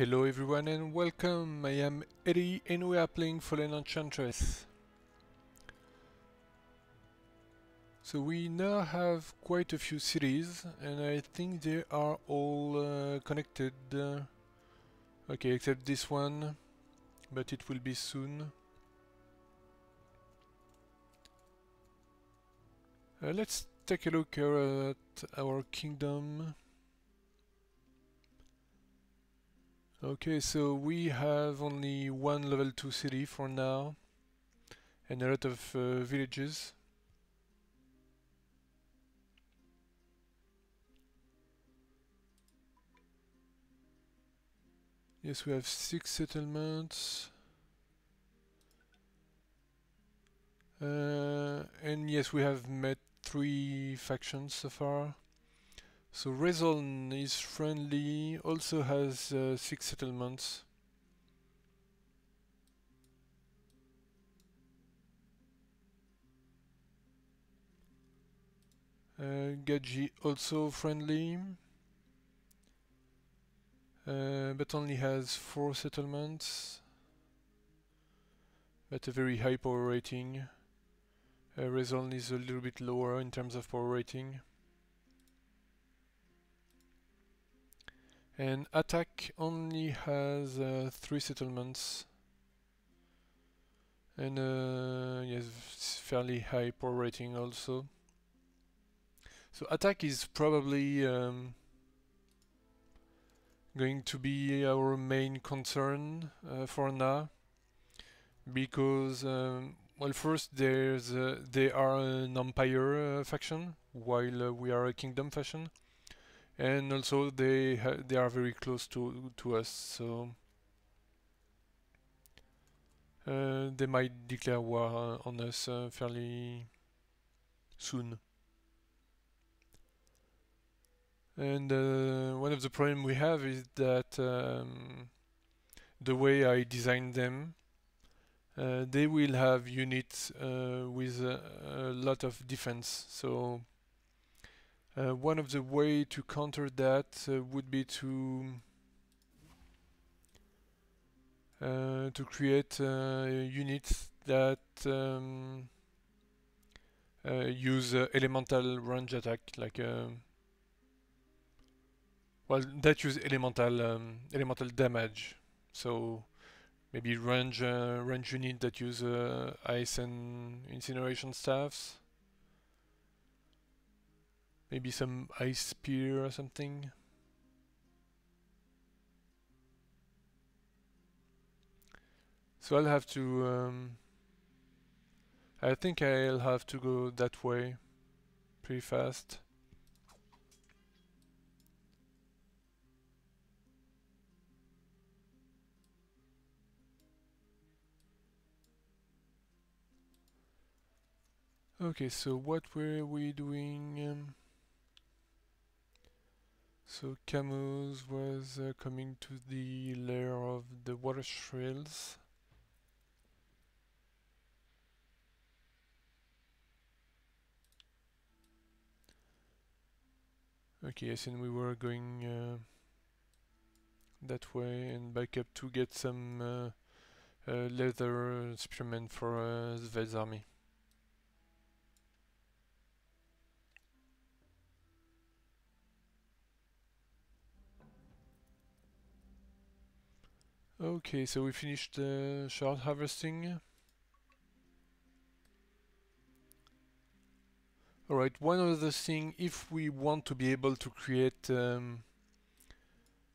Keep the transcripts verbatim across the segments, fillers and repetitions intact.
Hello everyone and welcome, I am Eddie and we are playing Fallen Enchantress. So we now have quite a few cities and I think they are all uh, connected. Uh, okay, except this one, but it will be soon. Uh, let's take a look at our kingdom. Okay, so we have only one level two city for now, and a lot of uh, villages. Yes, we have six settlements. Uh, and yes, we have met three factions so far. So Rezon is friendly, also has uh, six settlements. Uh, Gadji also friendly, uh, but only has four settlements, but a very high power rating. Uh, Rezon is a little bit lower in terms of power rating. And Attack only has uh, three settlements and uh, yes, fairly high power rating also. So Attack is probably um, going to be our main concern uh, for now, because um, well, first there's uh, they are an Empire uh, faction while uh, we are a Kingdom faction. And also they ha they are very close to to us, so uh, they might declare war on us uh, fairly soon. And uh, one of the problems we have is that um, the way I designed them, uh, they will have units uh, with a, a lot of defense, so. Uh, one of the way to counter that uh, would be to uh, to create uh, units that um, uh, use uh, elemental range attack, like uh, well, that use elemental um, elemental damage. So maybe range uh, range unit that use uh, ice and incineration staffs. Maybe some ice spear or something. So I'll have to... Um, I think I'll have to go that way pretty fast. Okay, so what were we doing? Um, So Camus was uh, coming to the lair of the water shrills. Okay, yes, and we were going uh, that way and back up to get some uh, uh, leather spearmen for uh, Zved's army. Okay, so we finished the uh, shard harvesting. Alright, one other thing, if we want to be able to create um,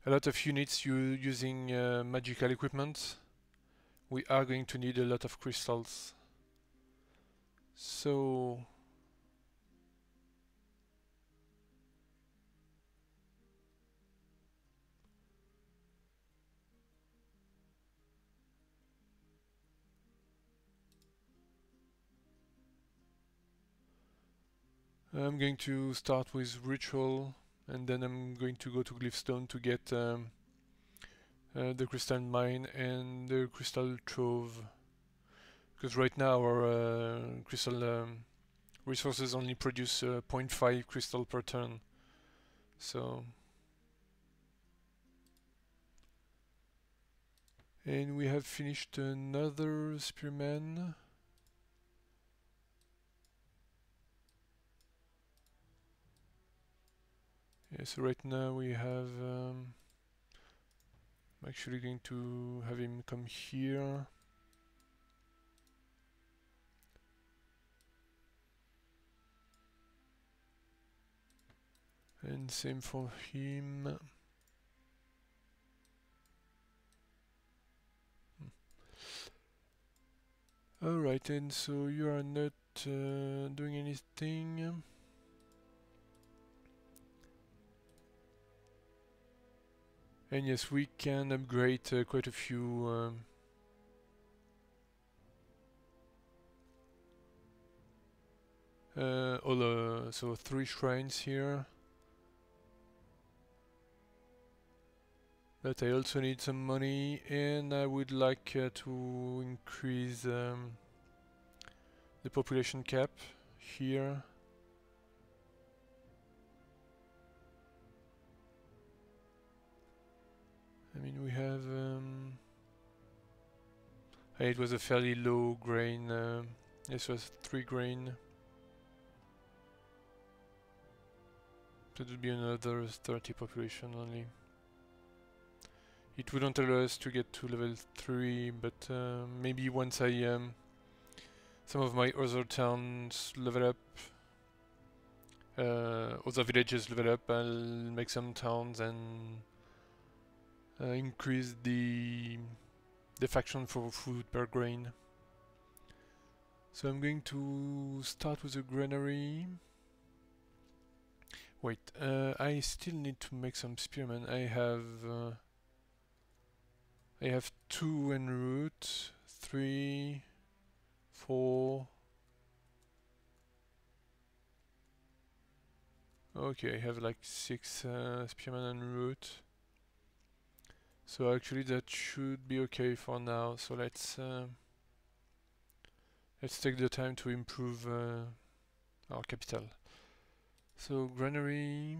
a lot of units using uh, magical equipment, we are going to need a lot of crystals. So... I'm going to start with Ritual, and then I'm going to go to Glyphstone to get um, uh, the Crystal Mine and the Crystal Trove. Because right now our uh, crystal um, resources only produce uh, zero point five crystal per turn. So And we have finished another spearman. Yeah, so right now we have... Um, I'm actually going to have him come here. And same for him. Alright, and so you are not uh, doing anything. And yes, we can upgrade uh, quite a few um, uh, all uh, so three shrines here. But I also need some money, and I would like uh, to increase um, the population cap here. I mean, we have... Um, it was a fairly low grain, uh, this was three grain. That would be another thirty population only. It wouldn't allow us to get to level three, but uh, maybe once I um, some of my other towns level up, uh, other villages level up, I'll make some towns and uh, increase the the faction for food per grain. So I'm going to start with a granary. Wait, uh, I still need to make some spearmen. I have. Uh, I have two en route, three, four. Okay, I have like six uh, spearmen en route. So actually, that should be okay for now. So let's uh, let's take the time to improve uh, our capital. So granary.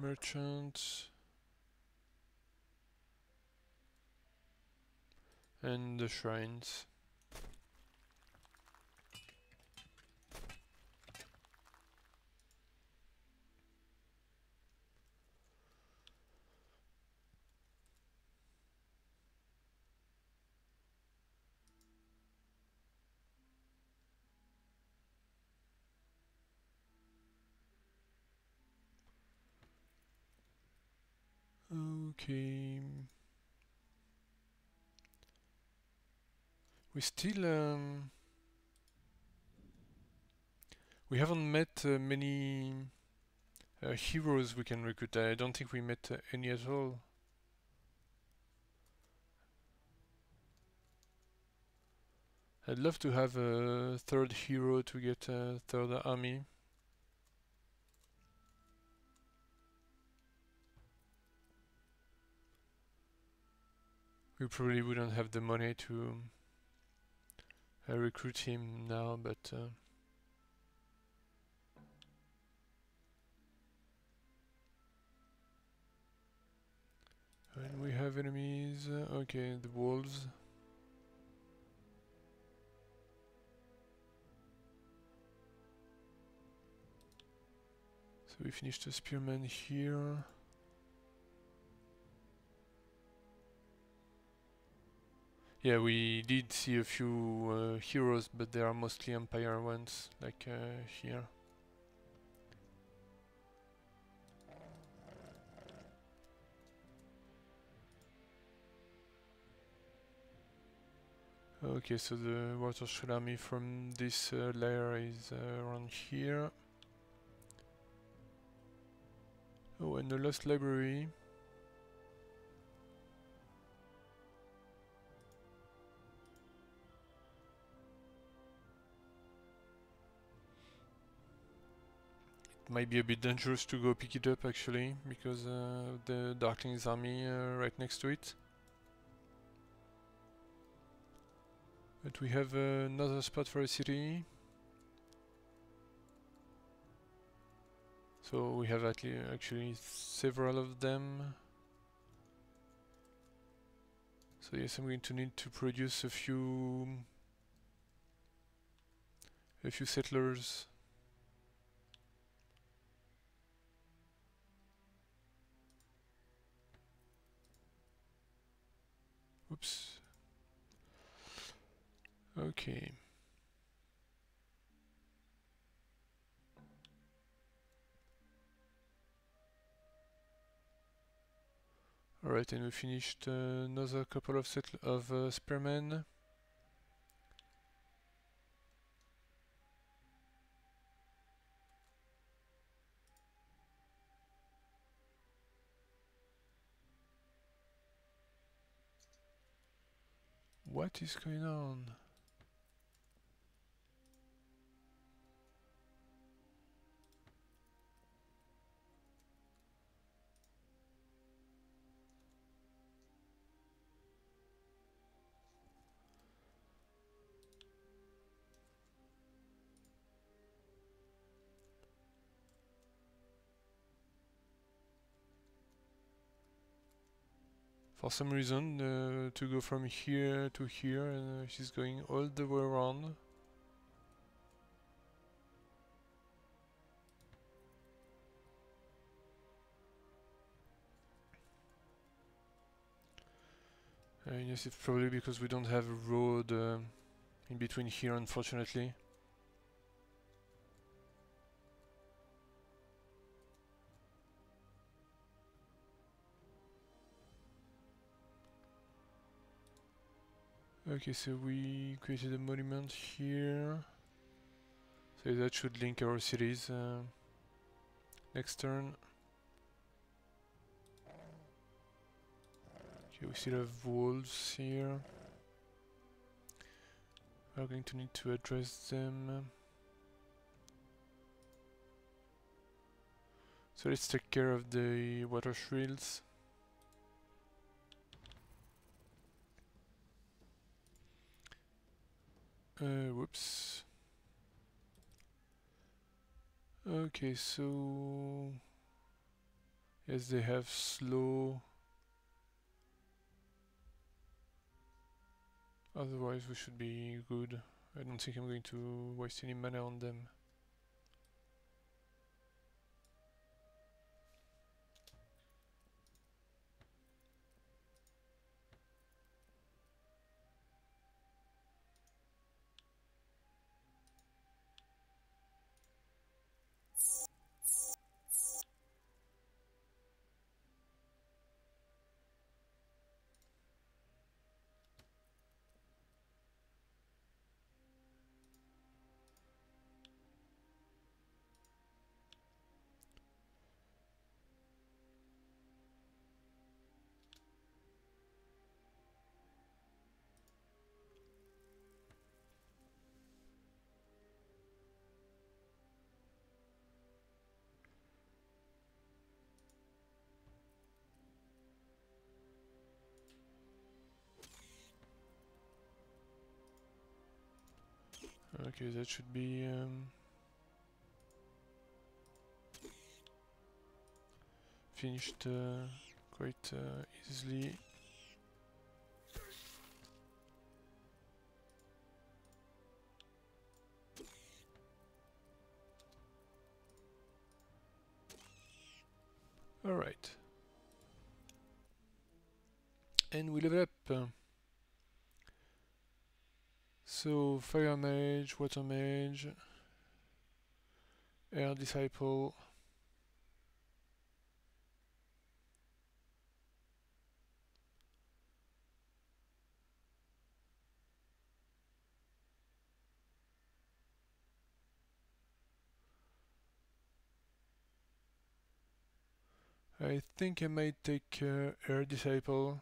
Merchant and the shrines. Okay. We still um, we haven't met uh, many uh, heroes we can recruit. I don't think we met uh, any at all. I'd love to have a third hero to get a third army. We probably wouldn't have the money to uh, recruit him now, but uh, when we have enemies, uh, okay, the wolves. So we finished the spearman here. Yeah, we did see a few uh, heroes, but they are mostly Empire ones, like uh, here. Okay, so the watershed army from this uh, layer is uh, around here. Oh, and the lost library. Might be a bit dangerous to go pick it up actually, because uh, the Darkling's army uh, right next to it. But we have uh, another spot for a city. So we have actually several of them. So yes, I'm going to need to produce a few a few settlers. Oops. Okay. Alright, and we finished uh, another couple of settle of uh, spearmen. What is going on? For some reason, uh, to go from here to here, and uh, she's going all the way around. I guess it's probably because we don't have a road uh, in between here, unfortunately. Okay, so we created a monument here, so that should link our cities uh, next turn. Okay, we still have wolves here. We're going to need to address them. So let's take care of the water shields. Uh, whoops. Okay, so yes, they have slow. Otherwise, we should be good. I don't think I'm going to waste any mana on them. Okay, that should be um, finished uh, quite uh, easily. All right, and we level up. So, Fire Mage, Water Mage, Air Disciple. I think I might take uh, Air Disciple.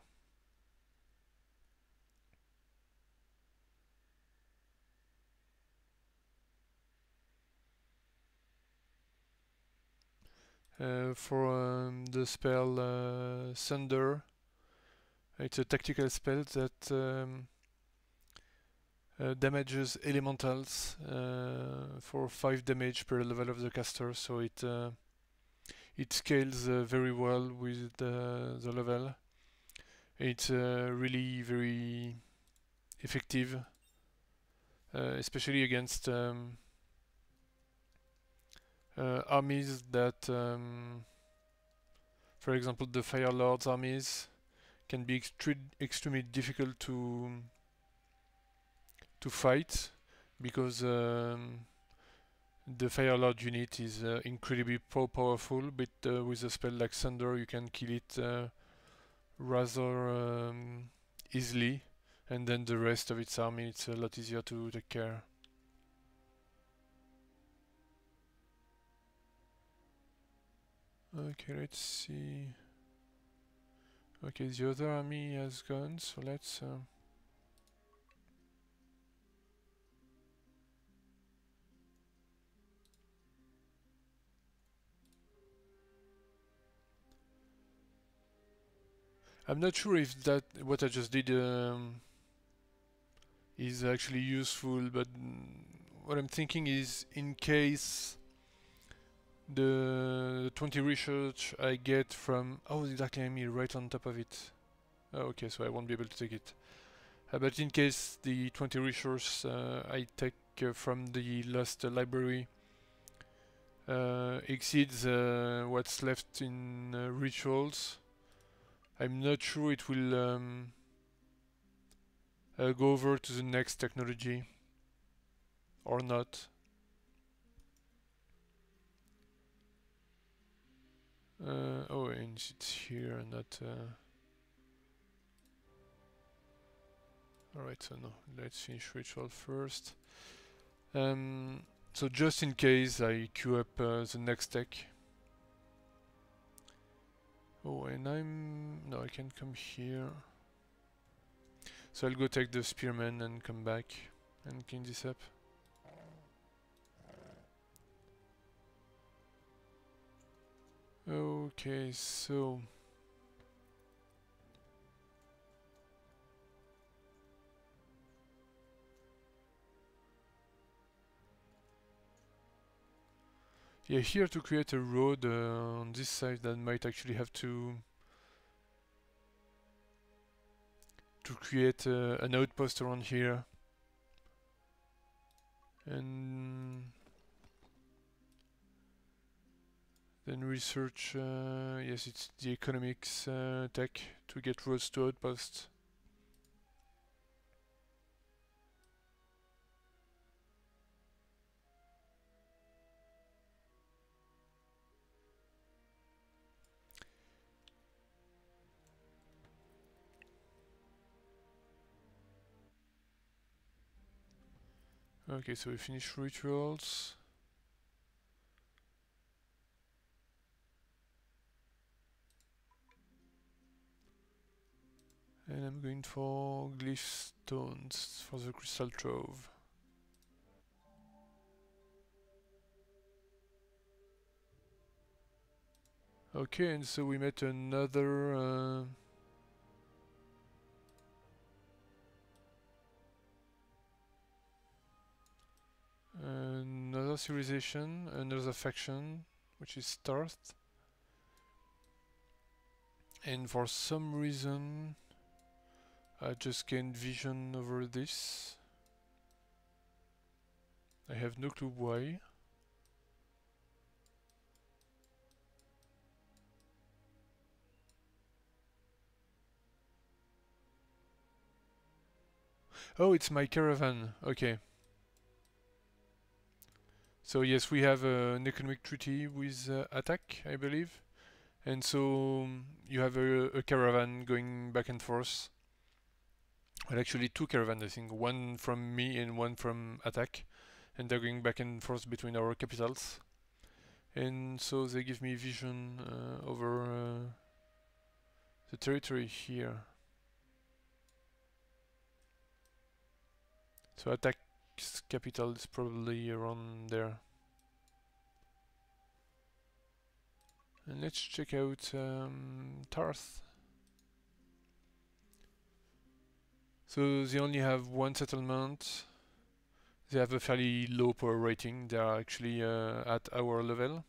Uh, for um, the spell uh, Sunder. It's a tactical spell that um, uh, damages elementals uh, for five damage per level of the caster, so it uh, it scales uh, very well with uh, the level. It's uh, really very effective, uh, especially against um, uh, armies that, um, for example, the Fire Lord's armies can be extre extremely difficult to to fight, because um, the Fire Lord unit is uh, incredibly po powerful, but uh, with a spell like Sunder you can kill it uh, rather um, easily, and then the rest of its army it's a lot easier to take care. Okay, let's see. Okay, the other army has gone, so let's... Uh I'm not sure if that what I just did um, is actually useful, but what I'm thinking is, in case the twenty research I get from... Oh, the Dark Enemy right on top of it. Oh, okay, so I won't be able to take it. Uh, but in case the twenty research uh, I take uh, from the Lost uh, Library uh, exceeds uh, what's left in uh, rituals, I'm not sure it will um, uh, go over to the next technology or not. Uh, oh, and it's here, not... Uh... Alright, so no, let's finish ritual first. Um, so just in case I queue up uh, the next tech. Oh, and I'm... No, I can come here. So I'll go take the spearman and come back and clean this up. Okay, so... Yeah, here to create a road uh, on this side, that might actually have to to create uh, an outpost around here, and then research. Uh, yes, it's the economics uh, tech to get roads to outposts. Okay, so we finish rituals. And I'm going for glyph stones for the crystal trove. Okay, and so we met another... Uh, another civilization, another faction, which is Tarth, and for some reason I just gained vision over this. I have no clue why. Oh, it's my caravan, okay. So yes, we have uh, an economic treaty with uh, Attack, I believe, and so um, you have a, a caravan going back and forth. Well, actually two caravans, I think, one from me and one from Attack, and they're going back and forth between our capitals. And so they give me vision uh, over uh, the territory here. So Attack capital is probably around there. And let's check out um, Tarth. So they only have one settlement. They have a fairly low power rating. They are actually uh, at our level.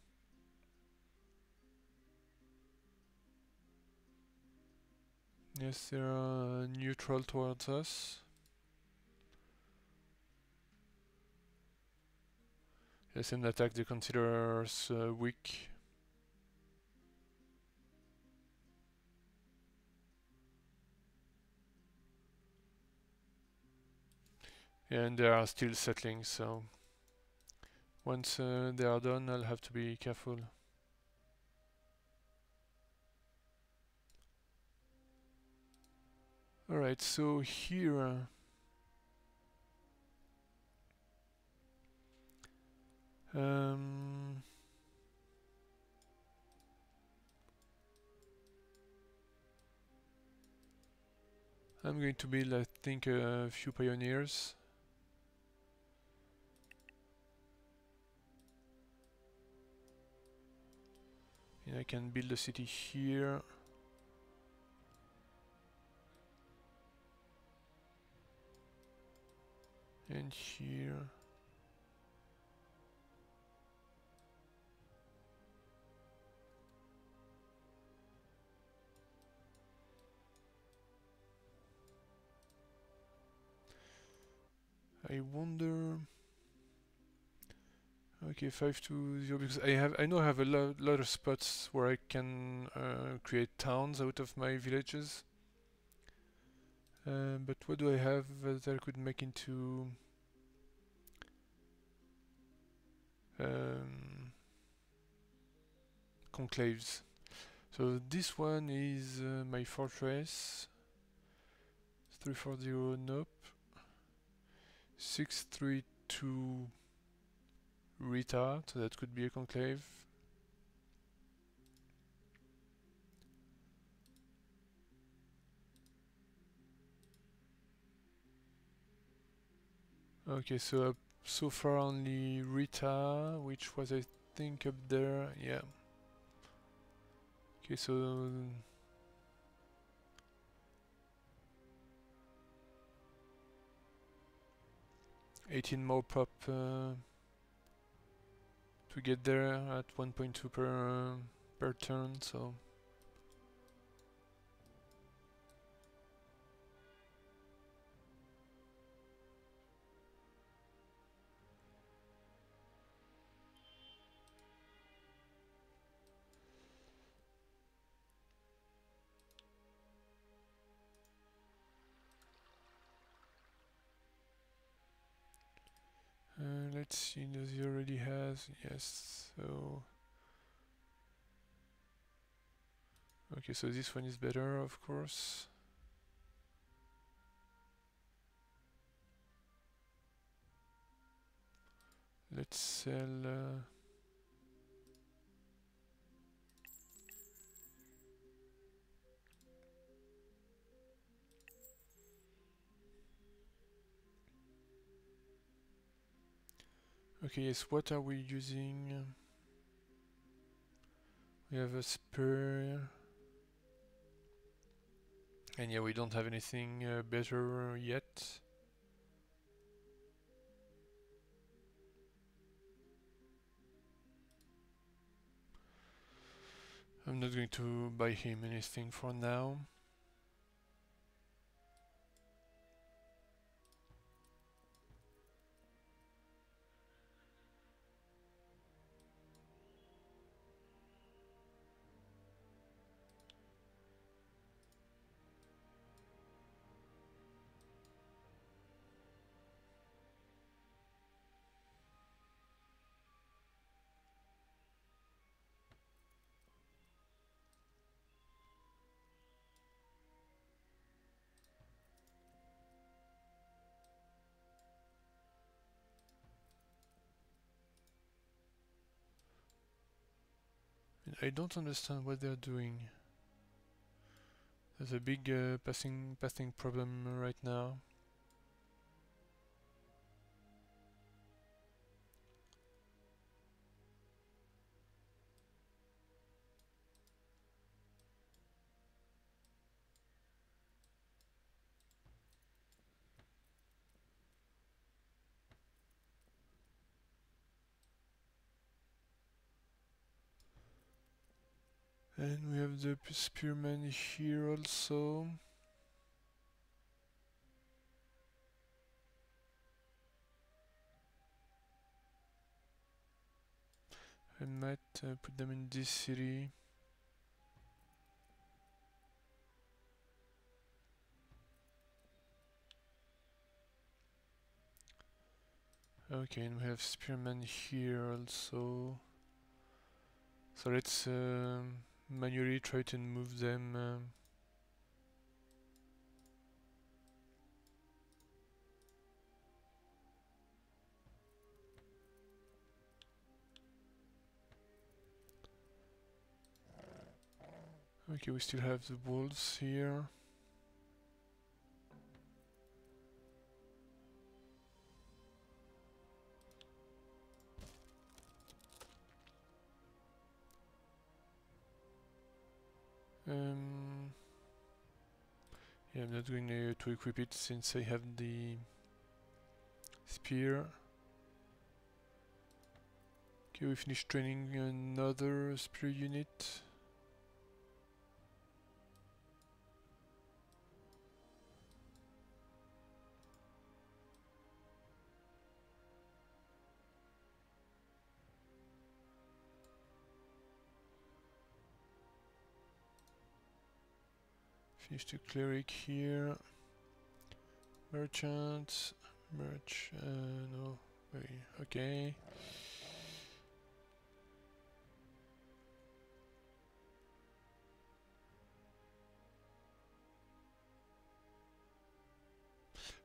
Yes, they are uh, neutral towards us. Yes, in attack they consider us uh, weak. And they are still settling, so once uh, they are done, I'll have to be careful. Alright, so here uh, um, I'm going to build, I think, a few pioneers. I can build a city here. And here. I wonder... Okay, five two zero, because I have I know I have a lo lot of spots where I can uh, create towns out of my villages. Uh, but what do I have that I could make into um, conclaves? So this one is uh, my fortress. three four zero, nope. six three two. Rita, so that could be a conclave. Okay, so uh, so far only Rita, which was I think up there, yeah. Okay, so eighteen more pop. Uh, We get there at one point two per uh, per turn, so let's see, does he already has? Yes, so... Okay, so this one is better, of course. Let's sell... Uh, Okay, yes, what are we using? We have a spear. And yeah, we don't have anything uh, better yet. I'm not going to buy him anything for now. I don't understand what they're doing. There's a big uh, passing passing problem right now. And we have the spearman here also. I might uh, put them in this city. Okay, and we have spearmen here also. So let's uh, manually try to move them. Uh, Okay, we still have the wolves here. Um, yeah, I'm not going uh, to equip it since I have the spear. Okay, we finished training another spear unit. Finish the cleric here. Merchant, merch, uh, no, wait, okay.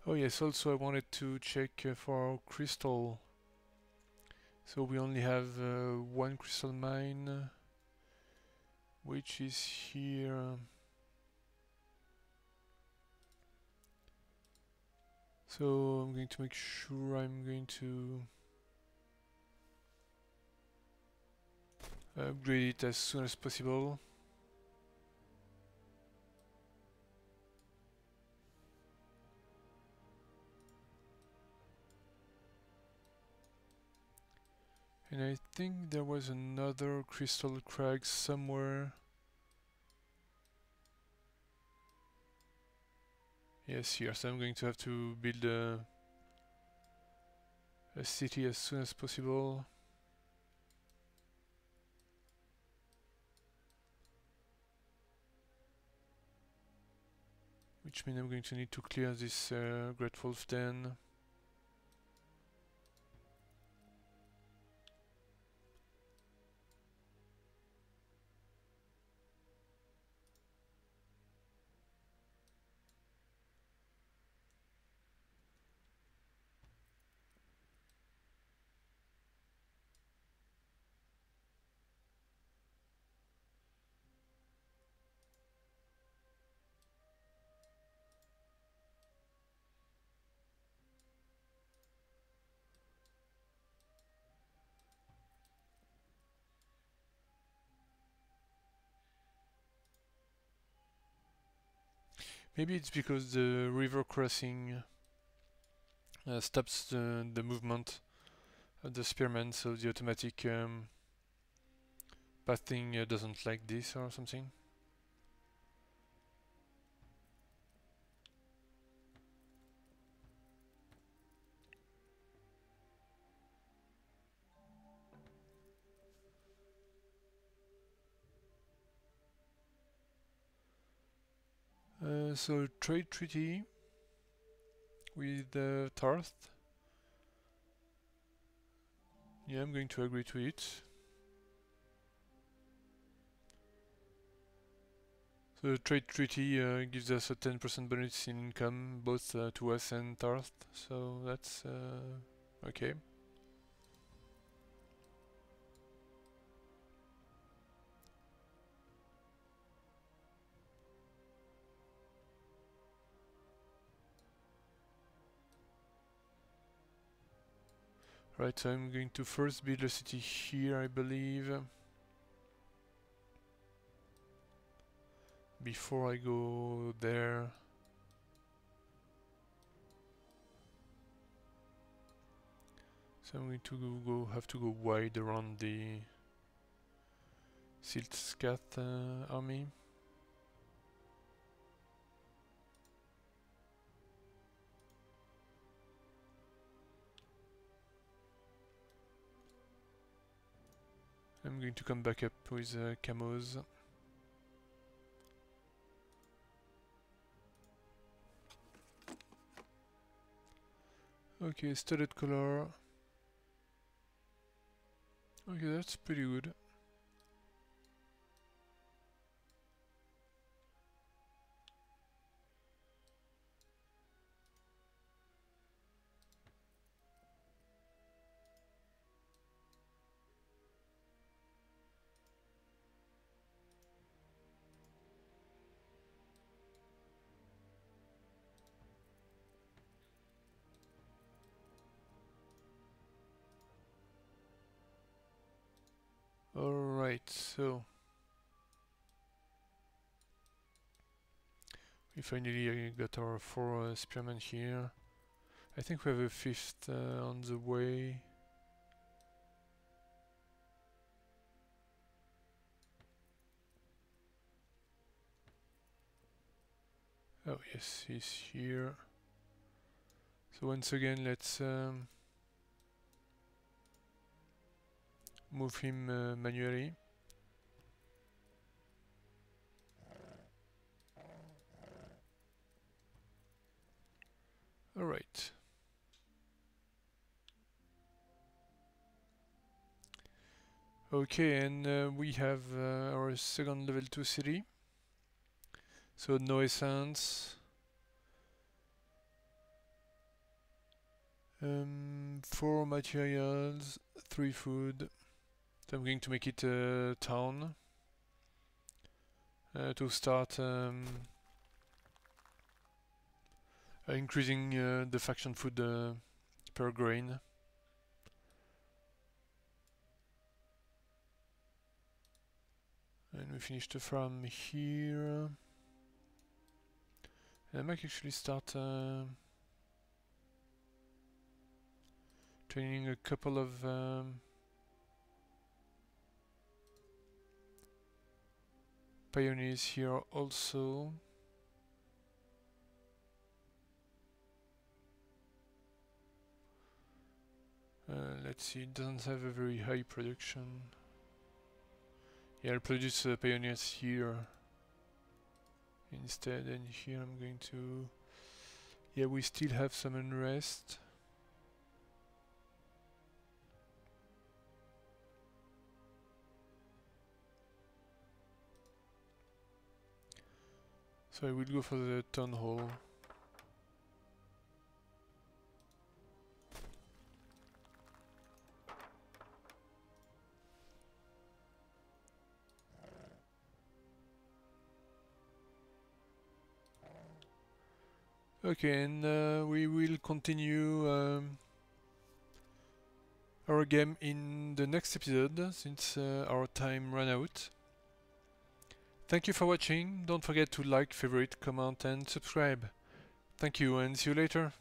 Oh yes, also I wanted to check uh, for our crystal. So we only have uh, one crystal mine, which is here. So I'm going to make sure I'm going to upgrade it as soon as possible. And I think there was another crystal crag somewhere. Yes, here, so I'm going to have to build a, a city as soon as possible. Which means I'm going to need to clear this uh, Great Wolf Den. Maybe it's because the river crossing uh, stops the, the movement of the spearmen, so the automatic um, pathing uh, doesn't like this or something. Uh, so trade treaty with uh, Tarth. Yeah, I'm going to agree to it. So the trade treaty uh, gives us a ten percent bonus in income, both uh, to us and Tarth. So that's uh, okay. Right, so I'm going to first build a city here, I believe, before I go there. So I'm going to go, go have to go wide around the Siltscath uh, army. I'm going to come back up with uh, Camus. Okay, studded color. Okay, that's pretty good. So we finally got our four uh, spearmen here. I think we have a fifth uh, on the way. Oh yes, he's here. So once again, let's um, move him uh, manually. All right. Okay, and uh, we have uh, our second level two city. So no essence. Um, four materials, three food. So I'm going to make it a town uh, to start. Um, Uh, increasing uh, the faction food uh, per grain. And we finished the farm here. And I might actually start uh, training a couple of um, pioneers here also. Uh, let's see, it doesn't have a very high production. Yeah, I'll produce uh, pioneers here instead, and here I'm going to... Yeah, we still have some unrest. So I will go for the town hall. Okay, and uh, we will continue um, our game in the next episode, since uh, our time ran out. Thank you for watching, don't forget to like, favorite, comment and subscribe. Thank you and see you later!